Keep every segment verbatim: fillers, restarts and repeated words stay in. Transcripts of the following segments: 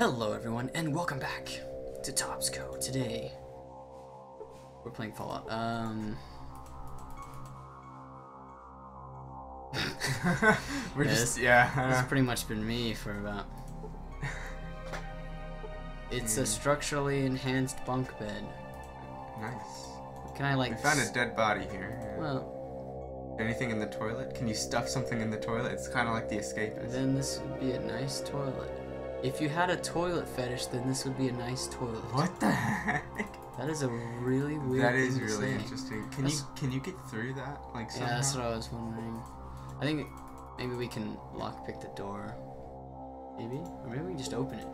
Hello everyone, and welcome back to Topsco. Today, we're playing Fallout. Um... we're yeah, just, this, yeah. It's pretty much been me for about... It's mm. a structurally enhanced bunk bed. Nice. Can I like... We found a dead body here. Well... Anything in the toilet? Can you stuff something in the toilet? It's kind of like The Escapist. Then this would be a nice toilet. If you had a toilet fetish, then this would be a nice toilet. What the heck? That is a really weird. That is thing really to say. Interesting. Can that's... you can you get through that? Like somehow? Yeah, that's what I was wondering. I think maybe we can lockpick the door. Maybe, or maybe we can just open it.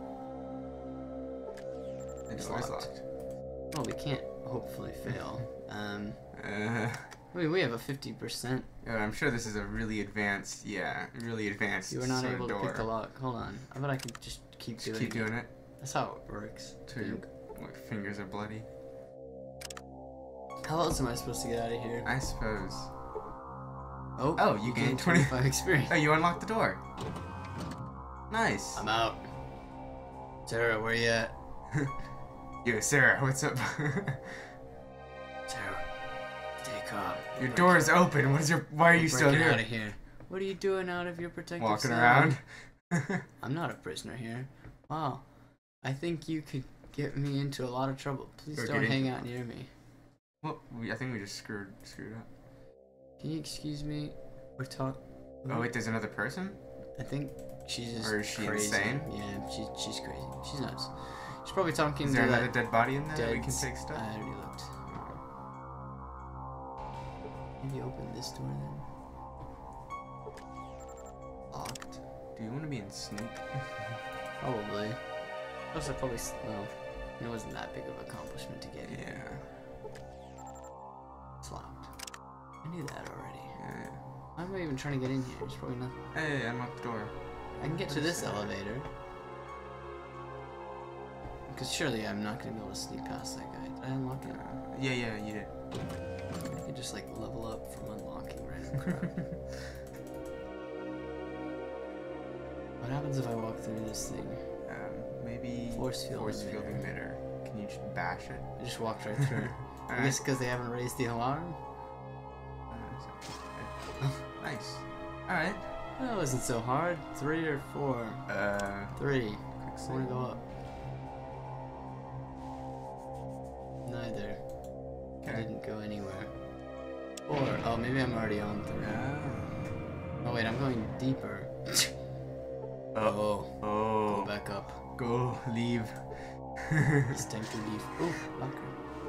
It's locked. locked. Well, we can't hopefully fail. um. Uh. I mean, we have a fifty percent. Yeah, I'm sure this is a really advanced, yeah, really advanced door. You were not able to pick the lock. Hold on. I bet I can just keep doing it. Keep doing it. That's how it works. Till your fingers are bloody. How else am I supposed to get out of here? I suppose. Oh, oh you gained twenty-five experience. Oh, you unlocked the door. Nice. I'm out. Sarah, where you at? Yo, Sarah, what's up? Sarah. God, your door is open. What is your? Why are you still here? Out of here? What are you doing out of your protective? Walking side? around. I'm not a prisoner here. Wow, I think you could get me into a lot of trouble. Please We're don't getting... hang out near me. Well, we, I think we just screwed screwed up. Can you excuse me? We're talking. Oh wait, there's another person. I think she's just or is she crazy. insane? Yeah, she's she's crazy. She's nuts. She's probably talking. Is there to another dead body in there? That we can take stuff. I already looked. Maybe open this door then. Locked. Do you want to be in Snoop? Probably. Also, probably. Well, it wasn't that big of an accomplishment to get in. Yeah. It's locked. I knew that already. Yeah. Why am I even trying to get in here? There's probably nothing. Hey, unlock the door. I can get to this elevator. Because surely I'm not going to be able to sneak past that guy. Did I unlock it? Yeah, yeah, you did. I could just like level up from unlocking random crap. What happens if I walk through this thing? Um, maybe force field, force field emitter. Can you just bash it? I just walked right through it. I guess because they haven't raised the alarm. Uh, nice. All right. That wasn't so hard. Three or four. Uh. Three. I want to go up. Neither. I didn't go anywhere. Or, oh, maybe I'm already on three. Oh, oh wait, I'm going deeper. oh. Oh. Go back up. Go. Leave. It's time to leave. Oh, locker.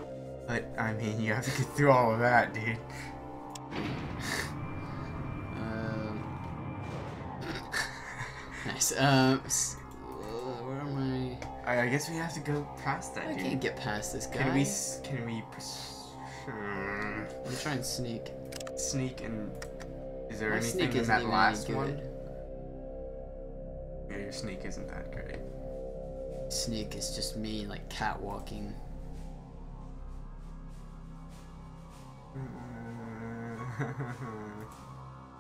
But, I mean, you have to get through all of that, dude. um. Nice. Um. Where am I? I guess we have to go past that, I dude. I can't get past this guy. Can we... Can we... Hmm. I'm trying to sneak. Sneak and... Is there My anything in that last one? Yeah, your sneak isn't that great. Sneak is just me, like, catwalking.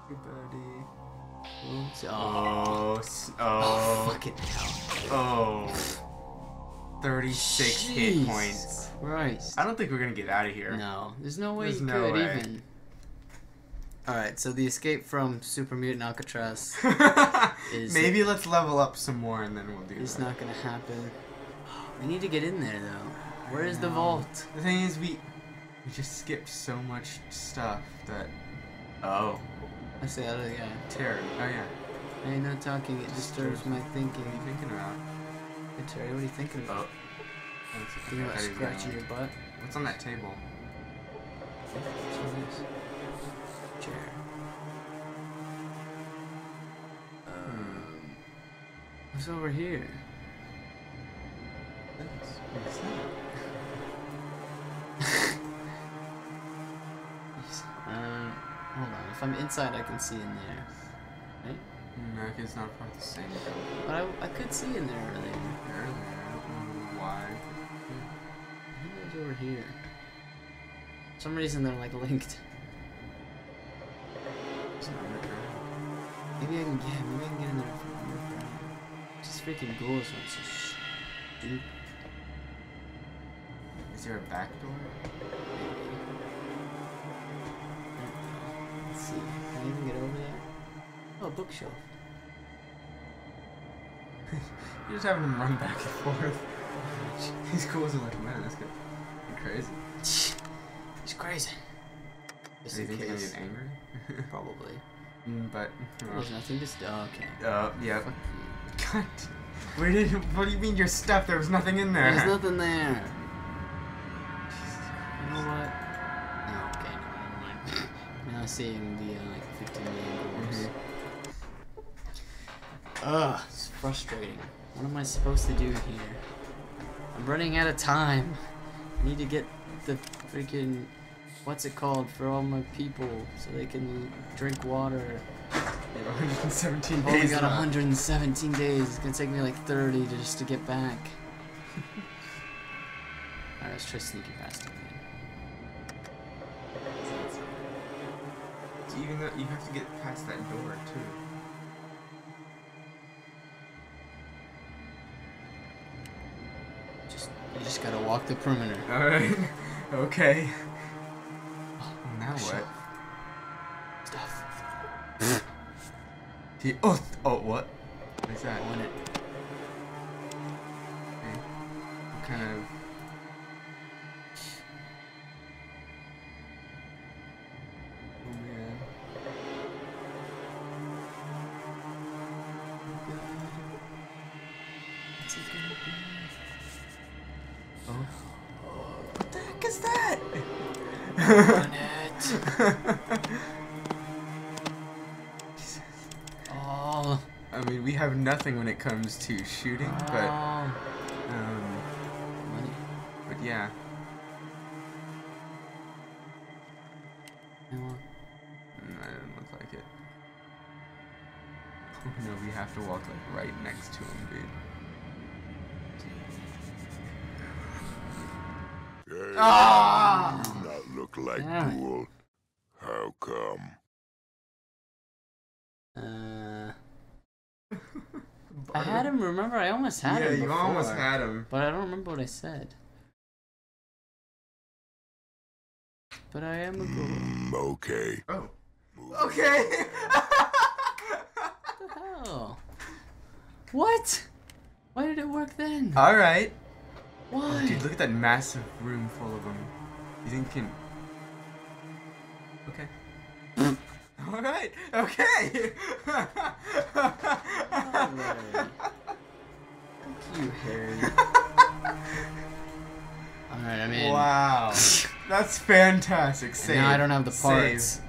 Everybody. Oh, oh, oh. Fucking hell. Oh. thirty-six Jeez hit points. Christ. I don't think we're gonna get out of here. No, there's no way there's you no could way. even. Alright, so the escape from Super Mutant Alcatraz is... Maybe let's level up some more and then we'll do it's that. It's not gonna happen. We need to get in there though. Where is the vault? The thing is we we just skipped so much stuff that... Oh. That's the other guy. Terry. Oh yeah. I ain't no talking, it just disturbs my thinking. What are you thinking about? Hey, Terry, what are you thinking about? Oh. Thinking about scratching your butt? What's on that table? Jesus. Chair. Um. What's over here? What's that? um, hold on. If I'm inside, I can see in there. Right? America is not part of the same building. But I, I could see in there earlier. Earlier? I don't know why. I think it was over here. For some reason they're like linked. It's not underground. Maybe I can get maybe I can get in there from underground. Just freaking ghouls are so deep. Is there a back door? Maybe. Let's see. Can I even get over there? Oh, bookshelf. You're just having him run back and forth. He's cool as like, man, that's good. You're crazy. He's crazy. Just do you think he's angry? Probably. Mm, but well. There's nothing to stuff. Okay. Uh, yeah. Fuck you. God. Where did? What do you mean your stuff? There was nothing in there. There's nothing there. You know what? Oh, okay. Never mind. Now seeing the uh, like fifteen million dollars. Ugh, it's frustrating. What am I supposed to do here? I'm running out of time. I need to get the freaking, what's it called, for all my people so they can drink water. They have one hundred seventeen days. Oh, we got one hundred seventeen days. It's gonna take me like thirty to just to get back. Alright, let's try sneaking past it, man. So even though you have to get past that door too. You just gotta walk the perimeter. Alright. Okay. Oh, now what? Stuff. He, oh, oh, what? What's that? I want it. Okay. What kind of... Oh, man. What's it gonna be? Oh. Oh, what the heck is that? Oh. I mean, we have nothing when it comes to shooting, oh. but um, money. But yeah. No, I don't look like it. Oh no, we have to walk like right next to him, dude. Hey, ah! You do not look like Duel. How come? Uh, I had him. Remember, I almost had yeah, him. Yeah, you almost had him. But I don't remember what I said. But I am a mm, Duel. Okay. Oh. Okay. What the hell? What? Why did it work then? All right. Why? Dude, look at that massive room full of them. You think you can... Okay. Alright! Okay! Alright. Thank you, Harry. Alright, I mean... Wow. That's fantastic. Save. And now I don't have the parts. Save.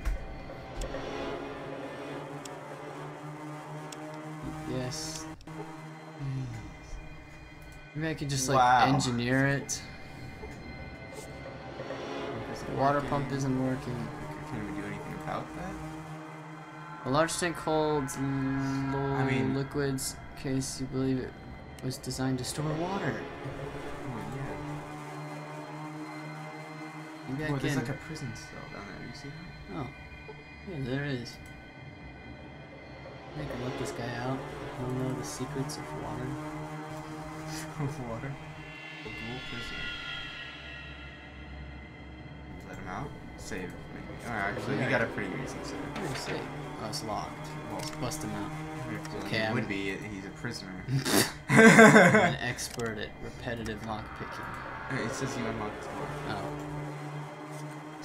Yes. Maybe I could just like wow. engineer it. The water working. pump isn't working. Can we do anything about that? A large tank holds low I mean, liquids, in case you believe it was designed to store water. Oh yeah. Maybe oh, I there's can... like a prison cell down there. You see that? Oh, yeah, there is. I can let this guy out. I don't know the secrets of water. Of water. The dual prison. Let him out. Save. Maybe. Oh, actually, we got a pretty recent save. Save. Oh, it's locked. Well, let's bust him out. Okay, he would be. He's a prisoner. I'm an expert at repetitive lock picking. It says you unlocked the door. Oh.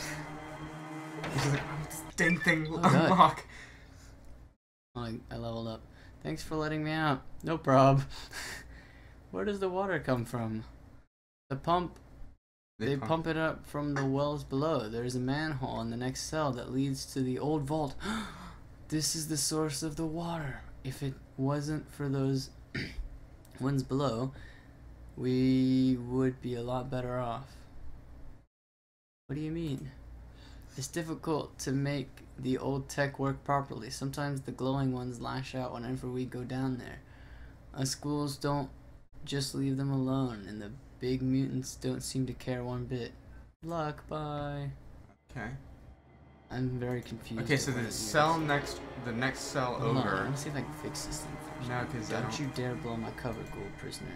He's like, oh, it's dang thing oh, unlock. I, I leveled up. Thanks for letting me out. No prob. Where does the water come from? The pump. They, they pump. pump it up from the wells below. There is a manhole in the next cell that leads to the old vault. This is the source of the water. If it wasn't for those ones below, we would be a lot better off. What do you mean? It's difficult to make the old tech work properly. Sometimes the glowing ones lash out whenever we go down there. Us schools don't just leave them alone, and the big mutants don't seem to care one bit. Luck, bye. Okay. I'm very confused. Okay, so the cell next, the next cell over. Hold on, let me see if I can fix this thing first. No, because don't, don't you dare blow my cover, gold prisoner.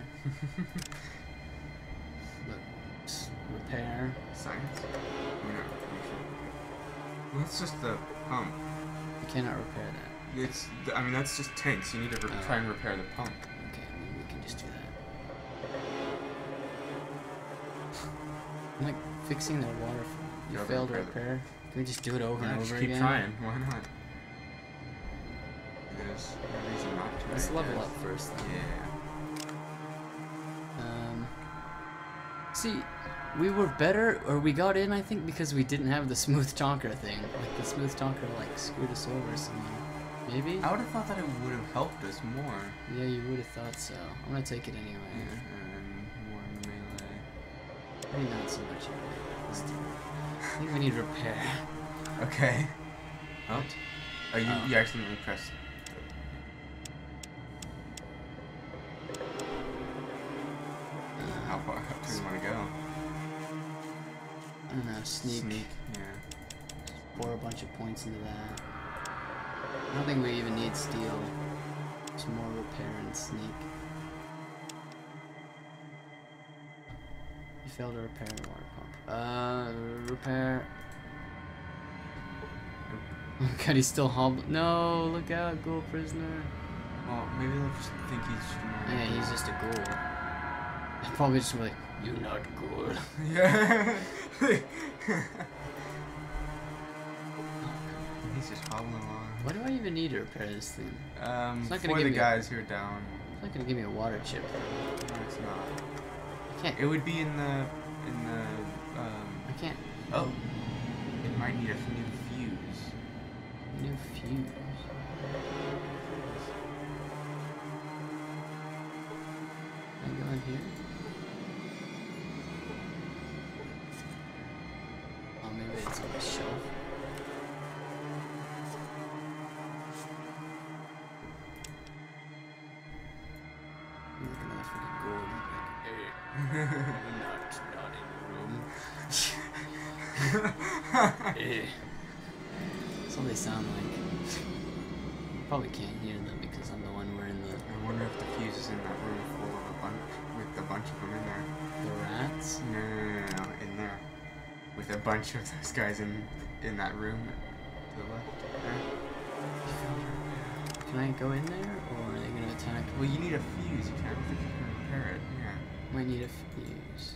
Let's repair. Science. That's just the pump. You cannot repair that. It's. I mean, that's just tanks. You need to re uh, try and repair the pump. Okay, maybe we can just do that. I'm like fixing the water. You failed to repair. Can we just do it over yeah, and over again? Just keep trying. Why not? There's no reason not to. Let's level up first. Then. Yeah. Um. See. We were better, or we got in, I think, because we didn't have the smooth talker thing. Like, the smooth talker, like, screwed us over somehow. Maybe? I would have thought that it would have helped us more. Yeah, you would have thought so. I'm gonna take it anyway. Yeah, and more melee. Maybe not so much melee. I think we need repair. Okay. Oh. Oh, you, um, you accidentally pressed. How far up do we want to go? I don't know, sneak. Sneak, yeah. Just pour a bunch of points into that. I don't think we even need steel. Just more repair and sneak. You failed to repair the water pump. Uh, repair. Oh god, he's still hobbling. No, look out, ghoul prisoner. Well, maybe they'll just think he's. Yeah, he's just a ghoul. I'll probably just be like, you're not good. Yeah. He's just hobbling along. Why do I even need to repair this thing? Um, it's not gonna for give the guys a, who are down. It's not gonna give me a water chip. No, it's not. I can't. It would be in the, in the, um... I can't. Oh. It might need a new fuse. New fuse? Can I go in here? Oh, maybe it's on the shelf. I'm looking at freaking gold. Like, hey, not, not in the room. Hey. That's what they sound like. You probably can't hear them because I'm the one wearing the. I wonder if the fuse is in that room full of a bunch with a bunch of them in there. The rats? No, no, no, no, no. In there. With a bunch of those guys in in that room to the left. There. Can I go in there, or are they gonna attack? Well, you need a fuse. You can't think you can repair it. Yeah. Might need a fuse.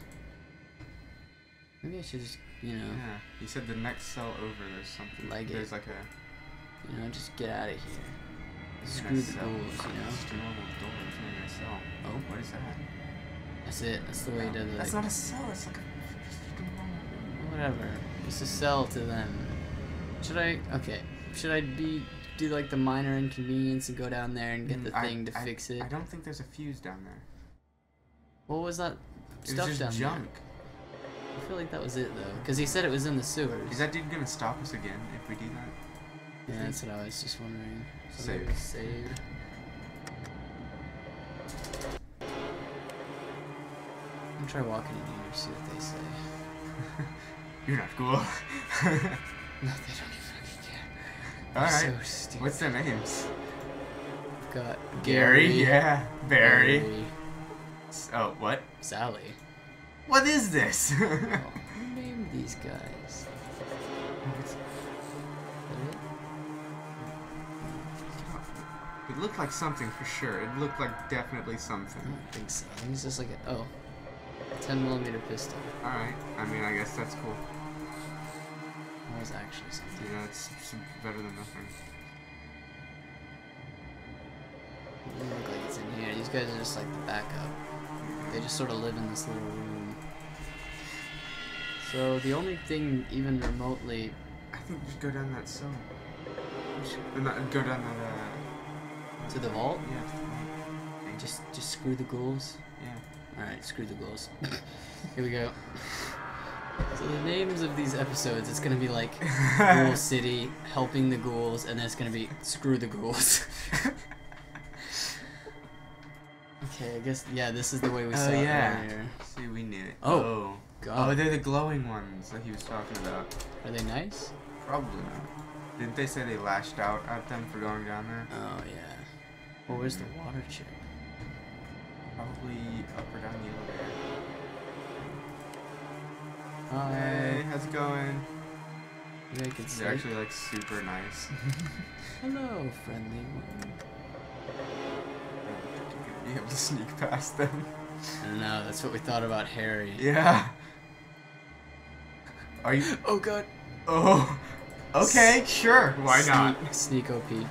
Maybe I should just, you know. Yeah. You said the next cell over. There's something. Like there's it. like a. You know, just get out of here. Screw the ghouls, you know. Just a normal door in a cell. Oh, what is that? That's it. That's the way no, to the. That's like, not a cell. It's like a. Whatever. It's a sell to them. Should I? Okay. Should I be do like the minor inconvenience and go down there and get the I, thing to I, fix it? I don't think there's a fuse down there. What was that it stuff was just down junk. there? I feel like that was it though, because he said it was in the sewers. Is that dude gonna stop us again if we do that? Yeah, that's what I was just wondering. So save. Save. I'm gonna try walking in here to see what they say. You're not cool. No, they don't even fucking care. Alright. So what's their names? We've got Gary. Gary yeah. Barry. Barry. Oh, what? Sally. What is this? Oh, who named these guys? It looked like something for sure. It looked like definitely something. I don't think so. It's just like a. Oh. ten millimeter pistol. Alright, I mean, I guess that's cool. That was actually something. Yeah, it's better than nothing. It doesn't look like it's in here. These guys are just like the backup. They just sort of live in this little room. So, the only thing even remotely. I think just go down that cell. Not, go down that, uh. To the vault? Yeah, to the vault. Just, just screw the ghouls? Yeah. Alright, screw the goals. Here we go. So the names of these episodes, it's gonna be like Ghoul City, helping the ghouls, and then it's gonna be screw the ghouls. Okay, I guess, yeah, this is the way we oh, saw yeah. it earlier. See, we knew it. Oh, oh. God. Oh, they're the glowing ones that he was talking about. Are they nice? Probably not. Didn't they say they lashed out at them for going down there? Oh, yeah. Well, where's the water chip? Probably up or down the elevator. Uh, hey, how's it going? They can They're actually, like, super nice. Hello, friendly one. You could be able to sneak past them. I don't know, that's what we thought about Harry. Yeah. Are you... Oh, God. Oh. Okay, S sure. Why sneak, not? Sneak O P.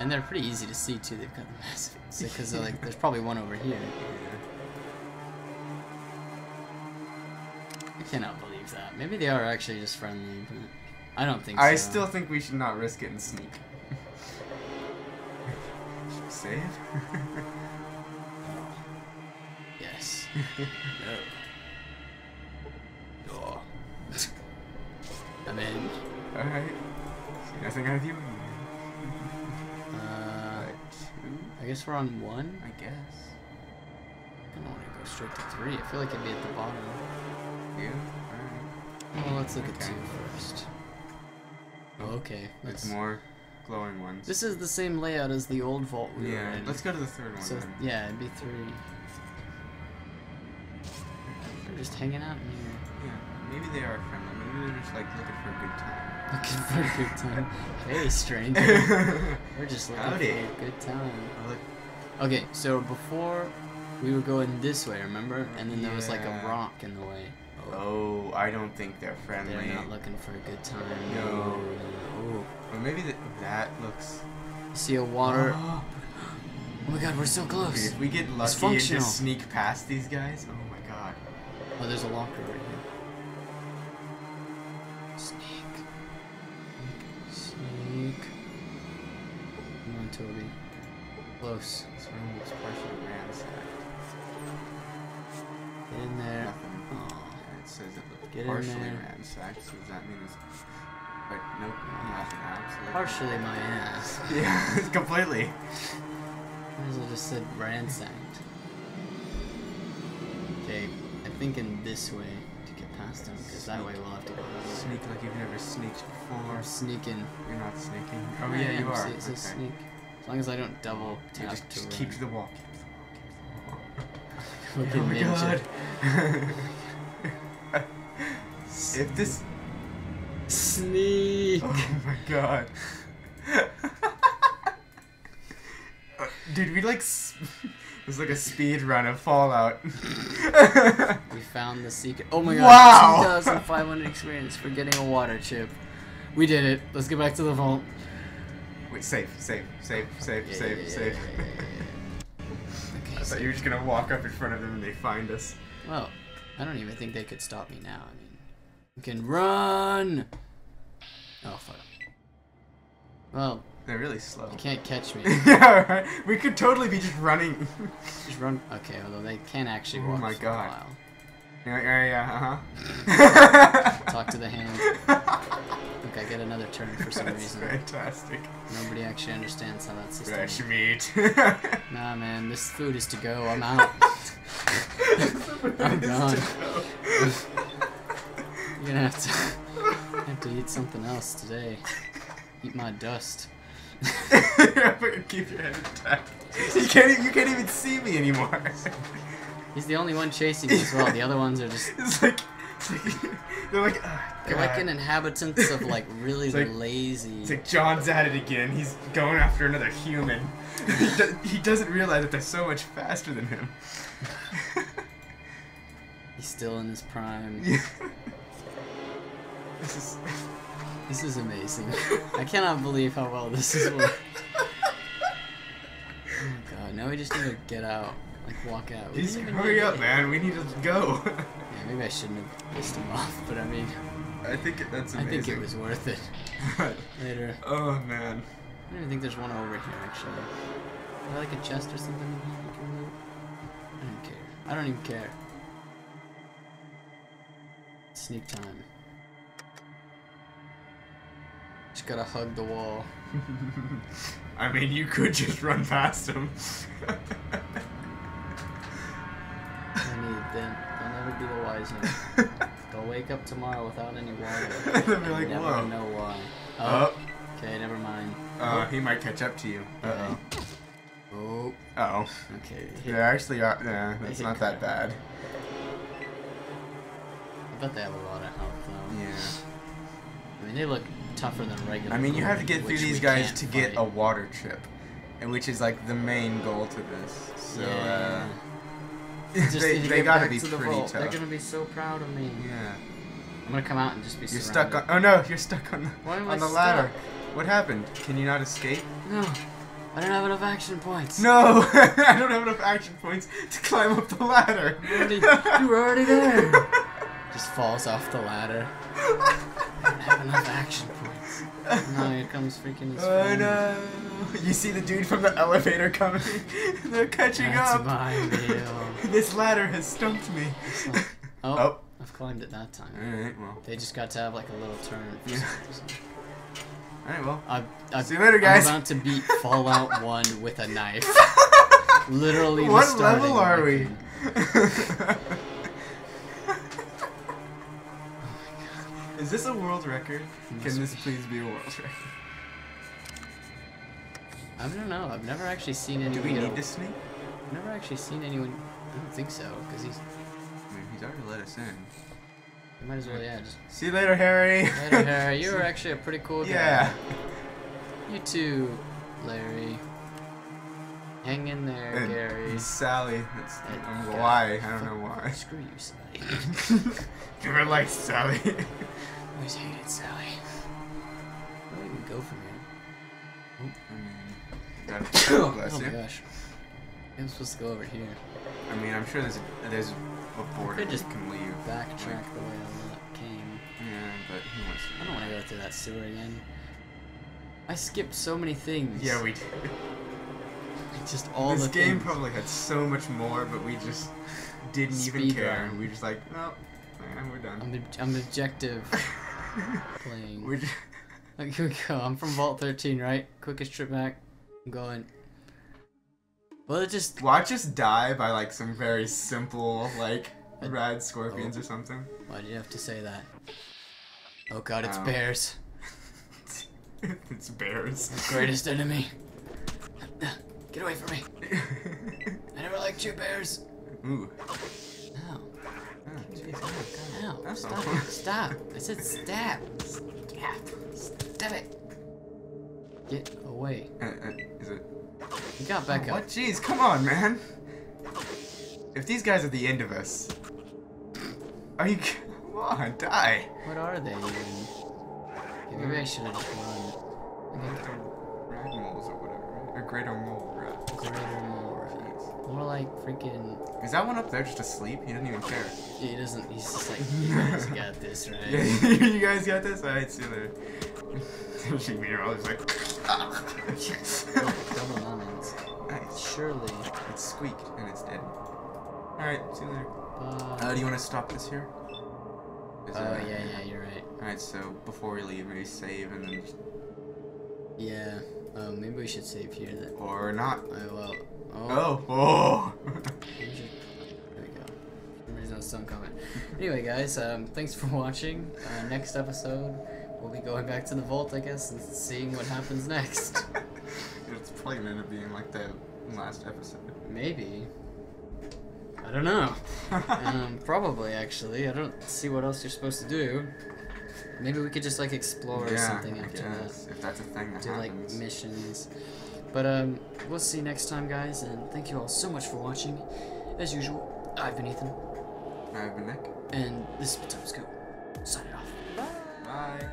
And they're pretty easy to see, too. They've got massive... Because, so, like, there's probably one over here. I cannot believe that. Maybe they are actually just friendly, but I don't think so. I still think we should not risk it and sneak. Save? Oh. Yes. No. Oh. I'm in. Alright. See nothing out of you. Uh, two? I guess we're on one? I guess. I don't want to go straight to three. I feel like it'd be at the bottom. Yeah, alright. Well, let's look okay. at two first. Oh, okay. It's more glowing ones. This is the same layout as the old vault we yeah, were in. Yeah, let's go to the third one. So, then. Yeah, it'd be three. They're just hanging out in here. Yeah, maybe they are friendly. Maybe they're just like looking for a good time. Looking for a good time. Hey, stranger. We're just looking Howdy. for a good time. Okay, so before we were going this way, remember? And then yeah. there was like a rock in the way. Oh, I don't think they're friendly. They're not looking for a good time. No. Oh. Well, maybe the, that looks... You see a water... Oh. Oh my god, we're so close. If we get lucky and just sneak past these guys, oh my god. Oh, there's a locker right here. Sneak. Sneak. Come on, Toby. Close. This room looks partially ransacked. Get in there. Nothing. It says it looks Get partially ransacked, so does that mean it's... But nope, nothing absolutely. Partially my ass. Yeah, completely. Might as well just said ransacked. Okay, I think in this way to get past them, because that way we'll have to go. Sneak like you've never sneaked before. I'm sneaking. You're not sneaking. Oh yeah, yeah you are. It's okay. a sneak. As long as I don't double tap just, to Just run. keep to the wall. Keep to the wall. Keep to the wall. Okay, oh my god. If this... Sneak! Oh my god. Dude, we like... S it was like a speed run of Fallout. We found the secret... Oh my god. Wow! two thousand five hundred experience for getting a water chip. We did it. Let's get back to the vault. Wait, save, save, save, save, yeah, save, yeah, save. Yeah, yeah, yeah, yeah. Okay, I thought you were just gonna walk up in front of them and they find us. Well, I don't even think they could stop me now. I mean... You can run! Oh, fuck. Well... They're really slow. You can't catch me. Yeah, right? We could totally be just running. Just run... Okay, although they can actually walk for a while. Oh, my God. Yeah, yeah, uh-huh. Talk to the hand. Look, I get another turn for some that's reason. That's fantastic. Nobody actually understands how that system Fresh meat. Nah, man. This food is to go. I'm out. I'm gone. You're gonna have to, have to eat something else today. Eat my dust. Yeah, but keep your head intact. You can't, you can't even see me anymore. He's the only one chasing me as well. The other ones are just... It's like... It's like they're like... Oh, they're like an inhabitant of like really it's like, lazy... It's like John's at it again. He's going after another human. he, do, he doesn't realize that they're so much faster than him. He's still in his prime. Yeah. This is, this is amazing. I cannot believe how well this is working. Oh god, now we just need to get out. Like, walk out. We just hurry up, man. We need to go. Yeah, maybe I shouldn't have pissed him off, but I mean... I think it, that's amazing. I think it was worth it. Later. Oh, man. I don't even think there's one over here, actually. Is there like a chest or something? I don't care. I don't even care. Sneak time. Just gotta hug the wall. I mean, you could just run past him. I need, then they'll never be the wiser. They'll wake up tomorrow without any water. They'll be like, never whoa. Know why. Oh. oh. Okay, never mind. Uh, oh. He might catch up to you. Uh oh. Oh. Uh oh. Okay. They're actually, uh, nah, it's not that bad. I bet they have a lot of health though. Yeah. I mean, they look tougher than regular. I mean, you have to get through these guys to get a water chip, and which is like the main goal to this. So yeah. uh, just, they they gotta be pretty tough. They're gonna be so proud of me. Yeah. I'm gonna come out and just be. You're surrounded. Stuck on. Oh no! You're stuck on the Why am on I the stuck? ladder. What happened? Can you not escape? No. I don't have enough action points. No, I don't have enough action points to climb up the ladder. You were already, you were already there. Just falls off the ladder. I don't have enough action points. No, here comes freaking his friend. Oh no! You see the dude from the elevator coming? They're catching That's up. That's my deal. This ladder has stumped me. Like, oh, oh, I've climbed it that time. All right, well. They just got to have like a little turn. Yeah. All right, well. I, I, See you later, guys. I'm about to beat Fallout one with a knife. Literally. What level are we? Is this a world record? Can this please be a world record? I don't know. I've never actually seen anyone. Do we need this snake? I've never actually seen anyone. I don't think so, because he's. I mean, he's already let us in. We might as well, yeah. Just... See you later, Harry. Later, Harry. You were actually a pretty cool guy. Yeah. You too, Larry. Hang in there, and Gary. And Sally. That's I don't why. I don't know why. Screw you, Sally. You were like Sally. I always hated Sally. Where do we even go from here? Oh, I mean, oh, bless you. Oh my gosh. I'm supposed to go over here. I mean, I'm sure there's a, there's a border we just can leave. Backtrack like, the way I came. Yeah, but who wants to? I don't want to go through that sewer again. I skipped so many things. Yeah, we did. Just all this the game things. Probably had so much more, but we just didn't Speed even care. Run. We just like, well, man, we're done. I'm, I'm objective playing. We're just... Like, here we go. I'm from Vault thirteen, right? Quickest trip back. I'm going. Well, it just watch us die by like some very simple like I... rad scorpions oh. or something. Why do you have to say that? Oh God, it's um... bears. It's bears. The greatest enemy. Get away from me! I never liked you, bears. Ooh. No. Oh, no. That's stop. Awful. Stop. I said stab. Stab. Stab it. Get away. Uh, uh, is it? You got back oh, up. What? Jeez, come on, man. If these guys are the end of us, are you? Come on, die. What are they? Even? Maybe I should have just run. I think ragmoles or whatever. A greater mole rat. Greater mole rat. More like freaking... Is that one up there just asleep? He doesn't even care. Yeah, he doesn't. He's just like, you guys got this, right? Yeah, you guys got this? Alright, see you later. She mean, you're all just like... Double lemons. Nice. Surely. It squeaked and it's dead. Alright, see you later. Uh, uh, do you want to stop this here? Oh, uh, yeah, yeah, you're right. Alright, so before we leave, maybe save and then just... Yeah. Um, maybe we should save here then. Or not. Oh, well. Oh. Oh. Oh. There we go. For some reason I was still in comment. Anyway, guys, um, thanks for watching. Uh, next episode, we'll be going back to the vault, I guess, and seeing what happens next. It's probably going to end up being like the last episode. Maybe. I don't know. um, probably, actually. I don't see what else you're supposed to do. Maybe we could just like explore yeah, something after that. If that's a thing that Do happens. Like missions. But um, we'll see you next time, guys, and thank you all so much for watching. As usual, I've been Ethan. I've been Nick. And this is Topsco. Signing off. Bye. Bye.